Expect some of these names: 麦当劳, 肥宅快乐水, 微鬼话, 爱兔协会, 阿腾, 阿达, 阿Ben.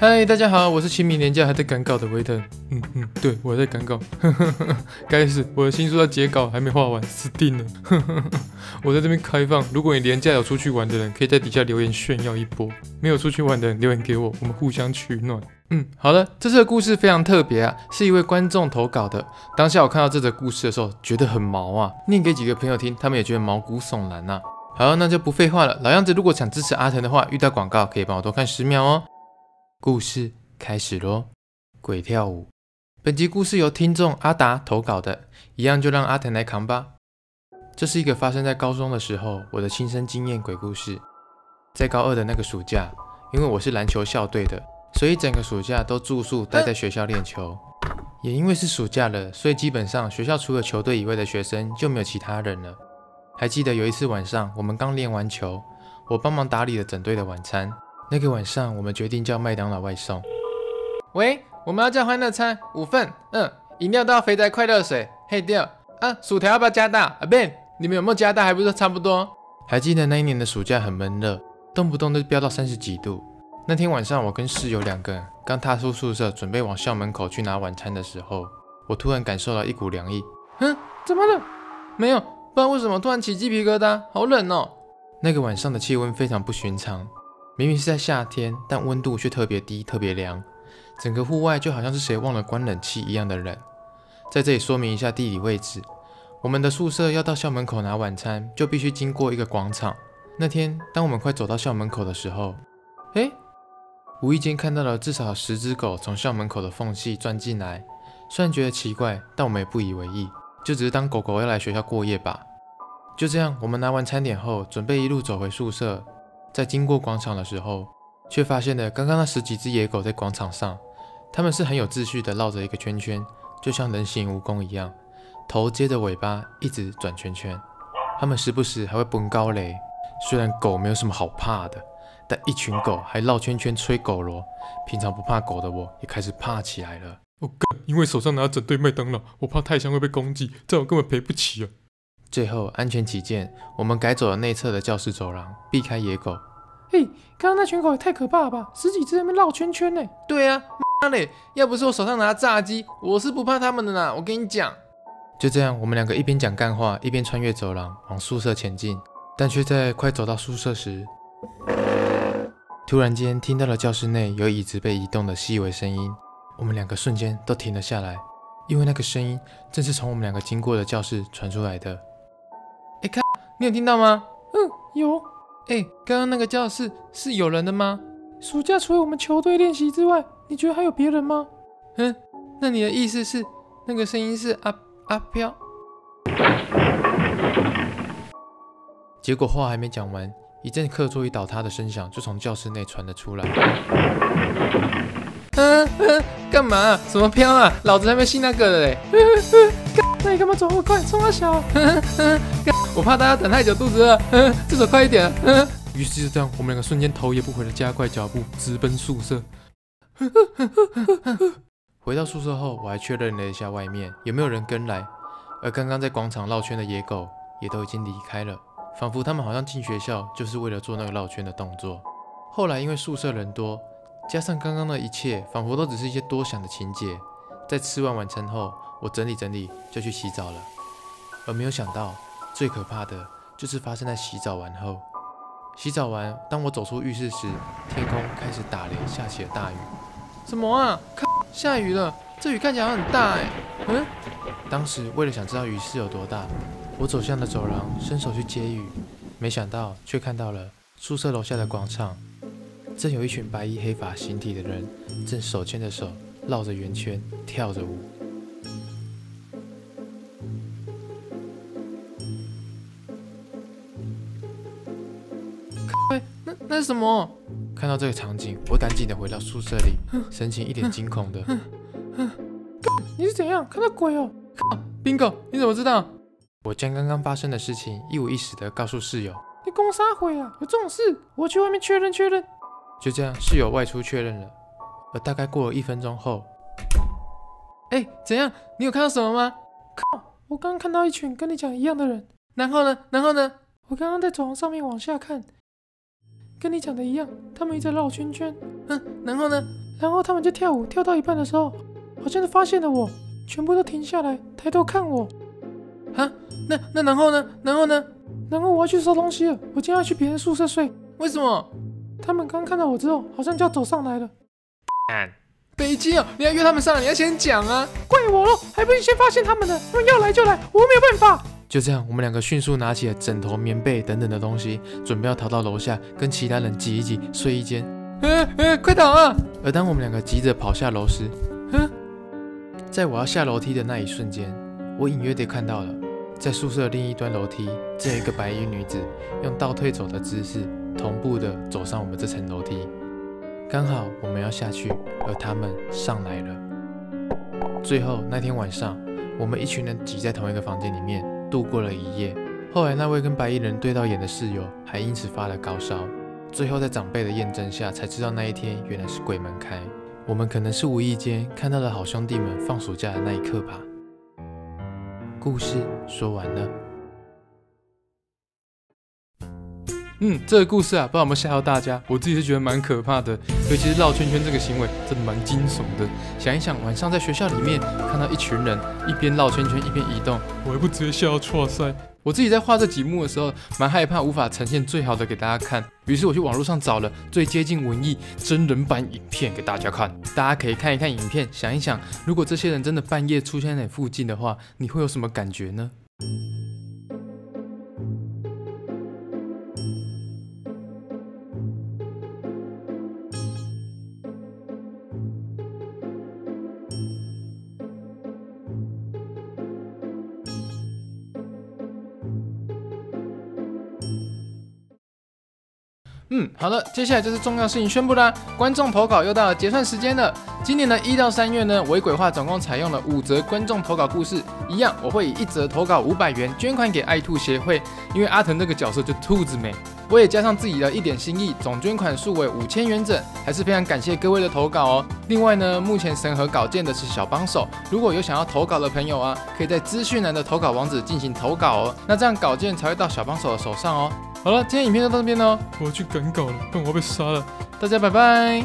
嗨，大家好，我是清明年假还在赶稿的维腾。对，我在赶稿。该死，我的新书要截稿还没画完，死定了。我在这边开放，如果你年假有出去玩的人，可以在底下留言炫耀一波；没有出去玩的人留言给我，我们互相取暖。好了，这次的故事非常特别啊，是一位观众投稿的。当下我看到这则故事的时候，觉得很毛啊，念给几个朋友听，他们也觉得毛骨悚然啊。好，那就不废话了。老样子，如果想支持阿腾的话，遇到广告可以帮我多看10秒哦。 故事开始咯，鬼跳舞。本集故事由听众阿达投稿的，一样就让阿腾来扛吧。这是一个发生在高中的时候我的亲身经验鬼故事。在高2的那个暑假，因为我是篮球校队的，所以整个暑假都住宿待在学校练球。也因为是暑假了，所以基本上学校除了球队以外的学生就没有其他人了。还记得有一次晚上，我们刚练完球，我帮忙打理了整队的晚餐。 那个晚上，我们决定叫麦当劳外送。喂，我们要叫欢乐餐5份，饮料到肥宅快乐水，嘿掉啊，薯条要不要加大？阿Ben，你们有没有加大？还不是差不多。还记得那一年的暑假很闷热，动不动就飙到30几度。那天晚上，我跟室友2个人刚踏出宿舍，准备往校门口去拿晚餐的时候，我突然感受到一股凉意。怎么了？没有，不知道为什么突然起鸡皮疙瘩，好冷哦。那个晚上的气温非常不寻常。 明明是在夏天，但温度却特别低，特别凉，整个户外就好像是谁忘了关冷气一样的冷。在这里说明一下地理位置，我们的宿舍要到校门口拿晚餐，就必须经过一个广场。那天，当我们快走到校门口的时候，无意间看到了至少10只狗从校门口的缝隙钻进来。虽然觉得奇怪，但我们也不以为意，就只是当狗狗要来学校过夜吧。就这样，我们拿完餐点后，准备一路走回宿舍。 在经过广场的时候，却发现了刚刚那10几只野狗在广场上，它们是很有秩序的绕着一个圈圈，就像人形蜈蚣一样，头接着尾巴一直转圈圈。它们时不时还会蹦高雷。虽然狗没有什么好怕的，但一群狗还绕圈圈吹狗螺，平常不怕狗的我也开始怕起来了。因为手上拿整对麦当劳，我怕太香会被攻击，这我根本赔不起啊。 最后，安全起见，我们改走了内侧的教室走廊，避开野狗。嘿，刚刚那群狗也太可怕了吧！10几只在那边绕圈圈呢。对啊，妈嘞！要不是我手上拿炸鸡，我是不怕它们的啦。我跟你讲。就这样，我们2个一边讲干话，一边穿越走廊往宿舍前进，但却在快走到宿舍时，突然间听到了教室内有椅子被移动的细微声音。我们2个瞬间都停了下来，因为那个声音正是从我们2个经过的教室传出来的。 哎，看，你有听到吗？有。哎，刚刚那个教室是有人的吗？暑假除了我们球队练习之外，你觉得还有别人吗？那你的意思是，那个声音是阿飘？结果话还没讲完，一阵课桌椅倒塌的声响就从教室内传了出来。干嘛啊？什么飘啊？老子还没信那个的嘞！那你干嘛走那么快？冲啊小！我怕大家等太久，肚子饿。至少快一点。于是就这样，我们2个瞬间头也不回的加快脚步，直奔宿舍。回到宿舍后，我还确认了一下外面有没有人跟来，而刚刚在广场绕圈的野狗也都已经离开了，仿佛他们好像进学校就是为了做那个绕圈的动作。后来因为宿舍人多，加上刚刚的一切，仿佛都只是一些多想的情节。在吃完晚餐后，我整理整理就去洗澡了，而没有想到。 最可怕的就是发生在洗澡完后。洗澡完，当我走出浴室时，天空开始打雷，下起了大雨。什么啊？下雨了！这雨看起来很大哎。当时为了想知道雨势有多大，我走向了走廊，伸手去接雨，没想到却看到了宿舍楼下的广场，正有一群白衣黑发形体的人，正手牵着手绕着圆圈跳着舞。 那是什么？看到这个场景，我赶紧的回到宿舍里，神情一脸惊恐的。你是怎样看到鬼哦？Bingo，你怎么知道？我将刚刚发生的事情一五一十的告诉室友。你公杀鬼啊？有这种事？我去外面确认确认。就这样，室友外出确认了。而大概过了1分钟后，怎样？你有看到什么吗？我刚刚看到一群跟你讲一样的人。然后呢？我刚刚在走廊上面往下看。跟你讲的一样，他们一直绕圈圈。嗯，然后呢？然后他们就跳舞，跳到一半的时候，好像就发现了我，全部都停下来，抬头看我。啊，那然后呢？然后呢？然后我要去收东西了，我今天要去别人宿舍睡。为什么？他们刚看到我之后，好像就要走上来了。北京哦，你要约他们上来，你要先讲啊！怪我咯，还不是先发现他们的，他们要来就来，我没有办法。就这样，我们两个迅速拿起了枕头、棉被等等的东西，准备要逃到楼下，跟其他人挤一挤，睡一间。快逃啊！而当我们两个急着跑下楼时，在我要下楼梯的那一瞬间，我隐约地看到了，在宿舍另一端楼梯，这一个白衣女子用倒退走的姿势，同步地走上我们这层楼梯。刚好我们要下去，而他们上来了。最后那天晚上，我们一群人挤在同一个房间里面度过了一夜。后来那位跟白衣人对到眼的室友还因此发了高烧。最后在长辈的验证下，才知道那一天原来是鬼门开。我们可能是无意间看到了好兄弟们放暑假的那一刻吧。故事说完了。这个故事啊，不知道有没有吓到大家？我自己是觉得蛮可怕的，尤其是绕圈圈这个行为，真的蛮惊悚的。想一想，晚上在学校里面看到一群人一边绕圈圈一边移动，我还不直接吓到剉赛。我自己在画这几幕的时候，蛮害怕无法呈现最好的给大家看，于是我去网络上找了最接近文艺真人版影片给大家看。大家可以看一看影片，想一想，如果这些人真的半夜出现在你附近的话，你会有什么感觉呢？好了，接下来就是重要事情宣布啦！观众投稿又到了结算时间了。今年的1到3月呢，微鬼话总共采用了5则观众投稿故事，一样我会以1则投稿500元捐款给爱兔协会，因为阿腾这个角色就兔子美，我也加上自己的一点心意，总捐款数为5000元整，还是非常感谢各位的投稿哦。另外呢，目前审核稿件的是小帮手，如果有想要投稿的朋友啊，可以在资讯栏的投稿网址进行投稿哦，那这样稿件才会到小帮手的手上哦。好了，今天影片就到这边了，我要去赶稿了，不然我要被杀了。大家拜拜。